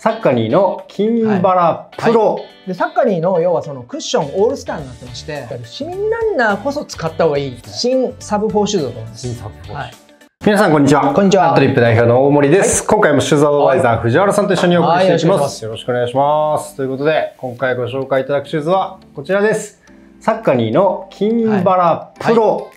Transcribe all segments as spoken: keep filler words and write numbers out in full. サッカニーの金バラプロ、はいはい、でサッカニーの要はそのクッションオールスターになってまして、市民ランナーこそ使った方がいい新サブフォーシューズだと思います。新サブフォー、はい、皆さんこんにちは。こんにちは。トリップ代表の大森です。はい、今回もシューズアドバイザー藤原さんと一緒にお送りしていきます。よろしくお願いします。ということで今回ご紹介いただくシューズはこちらです。サッカニーの金バラプロ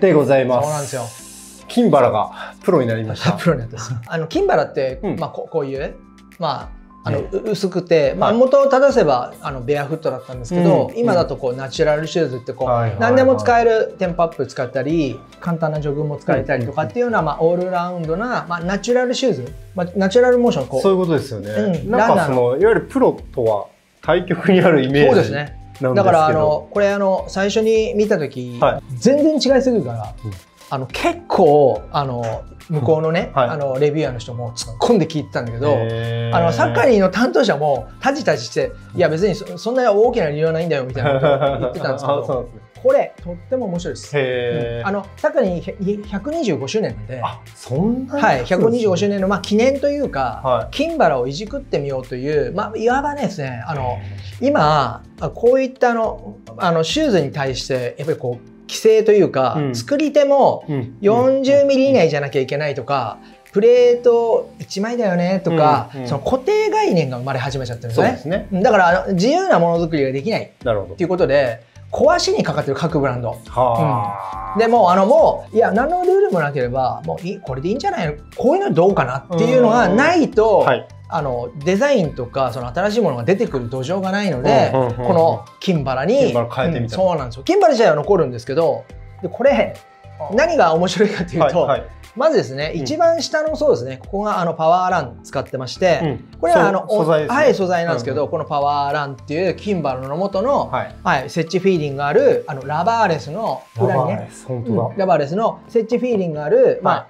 でございます。はいはいはい、そうなんですよ。金バラがプロになりました。プロになってます。あの金バラって、うん、まあこう、こういうまあ。あの薄くて、まあ、元を正せばあのベアフットだったんですけど、うん、今だとこうナチュラルシューズってこう何でも使える、テンポアップ使ったり簡単なジョグも使えたりとかっていうような、まあ、オールラウンドな、まあ、ナチュラルシューズ、まあ、ナチュラルモーションこうそういうことですよね、うん、なんかそのいわゆるプロとは対極にあるイメージなんですね。だからあのこれあの最初に見た時、はい、全然違いすぎるから。うん、あの結構あの向こうのね、はい、あのレビューアーの人も突っ込んで聞いてたんだけど、あのサッカニーの担当者もタジタジして「いや別に そ, そんな大きな理由はないんだよ」みたいなことを言ってたんですけどこれとっても面白いです。うん、あのサッカニーひゃくにじゅうごしゅうねんなんで、あそんな、はい、ひゃくにじゅうごしゅうねんの、まあ、記念というか、はい、金バラをいじくってみようという、まあ、いわばねですね、あの今こういったあのあのシューズに対してやっぱりこう規制というか、うん、作り手もよんじゅうミリ以内じゃなきゃいけないとか、プレートいちまいだよねとか、うんうん、その固定概念が生まれ始めちゃってるんですね。そうですね。だから自由なものづくりができないっていうことで壊しにかかってる各ブランド。はあ、うん、でもあのもういや何のルールもなければもういこれでいいんじゃないの、こういうのどうかなっていうのがないと。はい、あのデザインとかその新しいものが出てくる土壌がないので、この金バラにそうなんですよ。金バラ自体は残るんですけど、でこれ何が面白いかというと、はいはい、まずですね、うん、一番下のそうですね、ここがあのパワーラン使ってまして、うん、これはあの素材ですね、はい、素材なんですけど、うん、このパワーランっていう金バラの元の、はいはい、接地フィーリングがあるあのラバーレスの裏にね、ラバーレスの接地フィーリングがある、まあ、は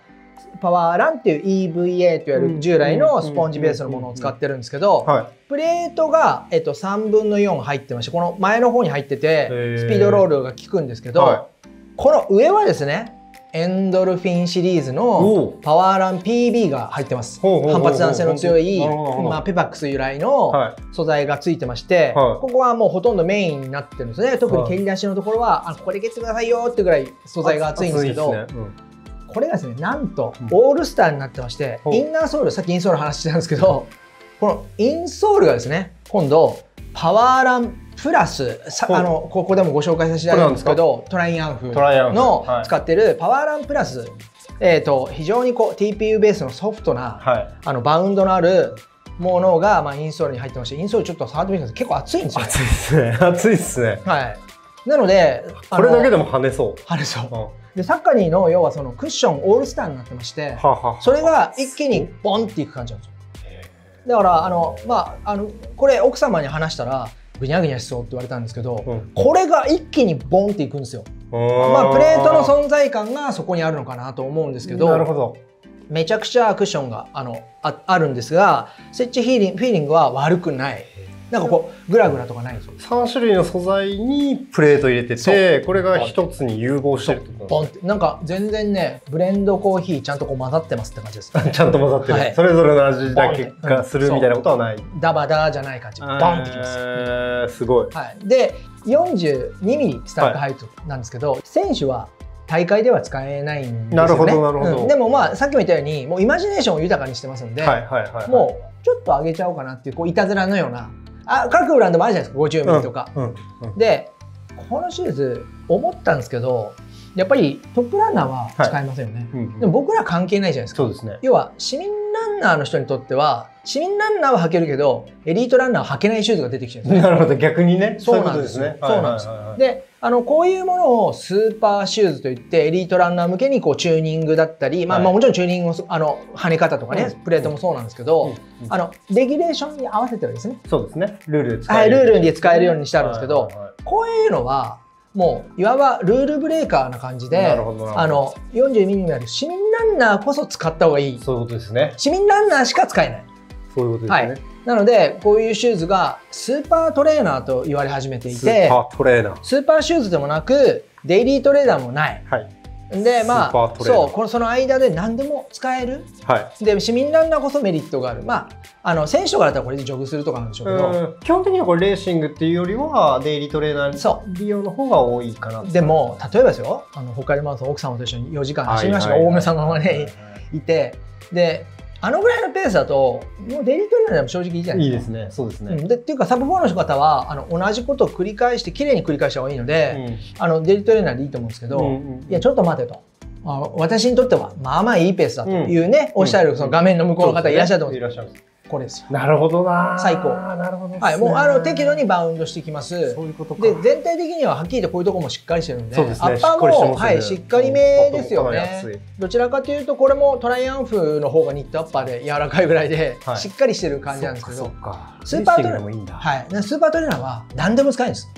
い、パワーランっていう イーブイエー といわれる従来のスポンジベースのものを使ってるんですけど、プレートが、えっと、さんぶんのよん入ってまして、この前の方に入っててスピードロールが効くんですけど、はい、この上はですねエンドルフィンシリーズのパワーラン ピービー が入ってます。反発弾性の強い、まあ、ペパックス由来の素材がついてまして、はい、ここはもうほとんどメインになってるんですね。特に蹴り出しのところはあここで蹴ってくださいよってぐらい素材が厚いんですけど、これがですね、なんとオールスターになってまして、うん、インナーソール、さっきインソールの話してたんですけど、このインソールがですね今度パワーランプラスさ、あのここでもご紹介させていただいたんですけど、トライアンフの使ってるパワーランプラス、はい、えーと非常にこう ティーピーユー ベースのソフトな、はい、あのバウンドのあるものが、まあ、インソールに入ってまして、インソールちょっと触ってみてください。結構熱いんですよ。熱いですね。熱いっすね。はい、なのでこれだけでも跳ねそう、跳ねそう、うん、でサッカニーの要はそのクッションオールスターになってまして、それが一気にボンっていく感じなんですよ。だからあの、まあ、あのこれ奥様に話したらぐにゃぐにゃしそうって言われたんですけど、うん、これが一気にボンっていくんですよ。まあ、プレートの存在感がそこにあるのかなと思うんですけど、なるほど、めちゃくちゃクッションが あ, の あ, あるんですが、接地フィーリング、フィーリングは悪くない、なんかこうグラグラとかないんですよ。さんしゅるいの素材にプレート入れてて、これが一つに融合してるってことですね。なんか全然ね、ブレンドコーヒーちゃんとこう混ざってますって感じです。ちゃんと混ざってる、はい、それぞれの味だけがするみたいなことはない、ダバダじゃない感じ、バンってきます。えー、すごい、はい、で よんじゅうにミリ スタックハイトなんですけど、はい、選手は大会では使えないんですよね。なるほどなるほど。うん、でもまあさっきも言ったようにもうイマジネーションを豊かにしてますんで、もうちょっと上げちゃおうかなっていうこういたずらのような、あ各ブランドもあるじゃないですか、ごじゅうミリとか。でこのシューズ思ったんですけど、やっぱりトップランナーは使えませんよね。でも僕ら関係ないじゃないですか。そうですね。要は市民ランナーの人にとっては市民ランナーは履けるけどエリートランナーは履けないシューズが出てきちゃうんです。なるほど、逆にね。そうなんですね。そうなんです。であのこういうものをスーパーシューズといって、エリートランナー向けにこうチューニングだったり、まあ、まあもちろんチューニングもあの跳ね方とかね、うん、プレートもそうなんですけど、あのレギュレーションに合わせてるんですね。そうですね、ルールで使える、はい、ルールで使えるようにしてあるんですけど、こういうのはもういわばルールブレーカーな感じで、あのよんじゅうミリになる市民ランナーこそ使った方がいい。そういうことですね。市民ランナーしか使えない。そういうことですね。はい、なのでこういうシューズがスーパートレーナーと言われ始めていて、スーパートレーナー、スーパーシューズでもなくデイリートレーダーもない、はい、で、まあそうこのその間で何でも使える、はい、で市民ランナーこそメリットがある、まあ、あの選手とかだったらこれでジョグするとかなんでしょうけど、基本的にはこれレーシングっていうよりはデイリートレーナー利用の方が多いかな。でも例えばですよ、あの北海道マラソン奥様と一緒によじかん走りましたが、大目様がねいて、であのぐらいのペースだともうデイリートレーナーでも正直いいじゃないですか。いいですね、そうですね、うん、でっていうかサブよんの方はあの同じことを繰り返してきれいに繰り返した方がいいので、うん、あのデイリートレーナーでいいと思うんですけど、いやちょっと待てと、あ私にとってはまあまあいいペースだというね、うん、おっしゃるその画面の向こうの方いらっしゃると思うんですけど、これですよ。なるほどな、最高。なるほど、はい、もうあの適度にバウンドしていきます。そういうことか。で全体的にははっきり言ってこういうところもしっかりしてるんで、アッパーもはいしっかりめですよね。どちらかというとこれもトライアンフの方がニットアッパーで柔らかいぐらいでしっかりしてる感じなんですけど、スーパートレーナー、はい、スーパートレーナーは何でも使えるんです。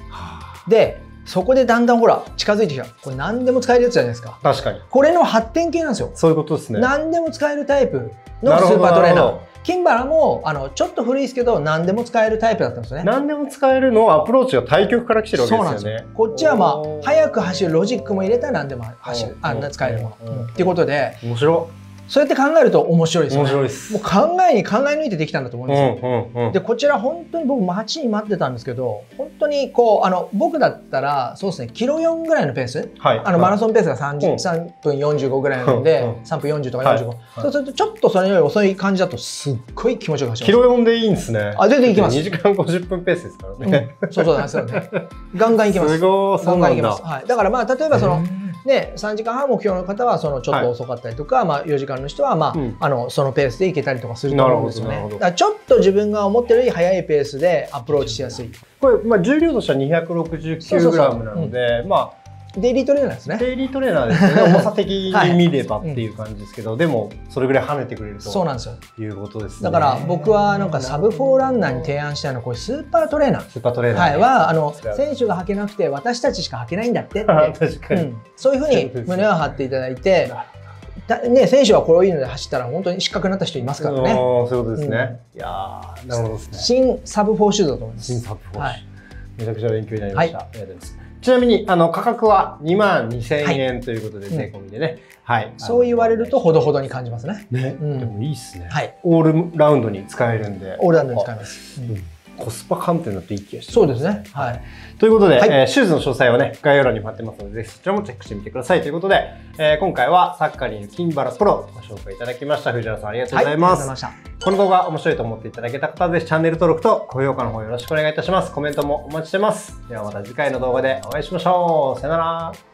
でそこでだんだんほら近づいてきた、これ何でも使えるやつじゃないですか。確かにこれの発展系なんですよ。そういうことですね。何でも使えるタイプのスーパートレーナー、キンバラもあのちょっと古いですけど何でも使えるタイプだったんですよね。何でも使えるのアプローチが対極から来てるわけですよね。そうなんですよ。こっちはまあ早く走るロジックも入れたら何でも走る、あんな使えるものっていうことで、面白い。そうやって考えると面白いですよね。面白いです。もう考えに考え抜いてできたんだと思うんですよ。でこちら本当に僕待ちに待ってたんですけど、本当にこうあの僕だったらそうですね、キロよんぐらいのペース、はい、あのマラソンペースがさんじゅうさんぷんよんじゅうごぐらいなので、うん、さんぷんよんじゅうとかよんじゅうご、はい、そうするとちょっとそれより遅い感じだとすっごい気持ちよく走ります。キロよんでいいんですね。あ全然いきます。にじかんごじゅっぷんペースですからね、うん、そうそうなんですよね。ガンガンいきます。すごい、そうなんだ。ガンガンいきます、はい、だからまあ例えばそのね、さんじかんはん目標の方はそのちょっと遅かったりとか、はい、まあよじかんの人はまあ、うん、あのそのペースでいけたりとかすると思うんですよね。だからちょっと自分が思ってるより速いペースでアプローチしやすい。これ、まあ、重量としては にひゃくろくじゅうきゅうグラム なので、まあデイリートレーナーですね。デイリートレーナーですね。重さ的に見ればっていう感じですけど、でもそれぐらい跳ねてくれるということですね。だから僕はなんかサブよんランナーに提案したのはこれスーパートレーナー。スーパートレーナーはあの選手が履けなくて私たちしか履けないんだってって確かにそういうふうに胸を張っていただいて、ね選手はこういうので走ったら本当に失格になった人いますからね。そういうことですね。いやなるほどですね。新サブよんシューズだと思います。新サブよん。はい。めちゃくちゃ勉強になりました。ありがとうございます。ちなみにあの価格はにまんにせんえんということで税込みでね、そう言われるとほどほどに感じますね。ね、うん、でもいいですね、はい、オールラウンドに使えるんで。オールラウンドに使えます、うん、コスパ観点だって一気にしてそうですね。はい。ということで、はい、えー、シューズの詳細はね、概要欄に貼ってますので、ぜひそちらもチェックしてみてください。ということで、えー、今回はサッカーにいるキンバラプロをご紹介いただきました。藤原さんありがとうございます。はい、ありがとうございました。この動画面白いと思っていただけた方は、ぜひチャンネル登録と高評価の方よろしくお願いいたします。コメントもお待ちしてます。ではまた次回の動画でお会いしましょう。さよなら。